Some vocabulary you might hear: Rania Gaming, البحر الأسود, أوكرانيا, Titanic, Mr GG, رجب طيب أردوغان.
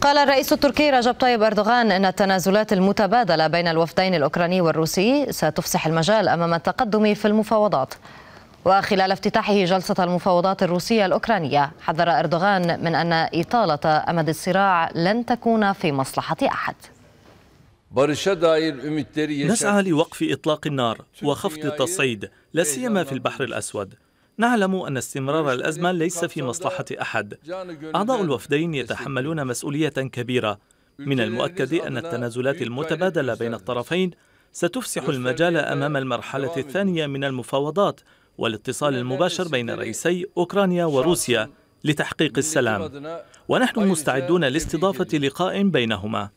قال الرئيس التركي رجب طيب أردوغان أن التنازلات المتبادلة بين الوفدين الأوكراني والروسي ستفسح المجال أمام التقدم في المفاوضات. وخلال افتتاحه جلسة المفاوضات الروسية الأوكرانية حذر أردوغان من أن إطالة أمد الصراع لن تكون في مصلحة أحد. نسعى لوقف إطلاق النار وخفض التصعيد، لا سيما في البحر الأسود. نعلم أن استمرار الأزمة ليس في مصلحة أحد. أعضاء الوفدين يتحملون مسؤولية كبيرة. من المؤكد أن التنازلات المتبادلة بين الطرفين ستفسح المجال أمام المرحلة الثانية من المفاوضات والاتصال المباشر بين رئيسي أوكرانيا وروسيا لتحقيق السلام، ونحن مستعدون لاستضافة لقاء بينهما.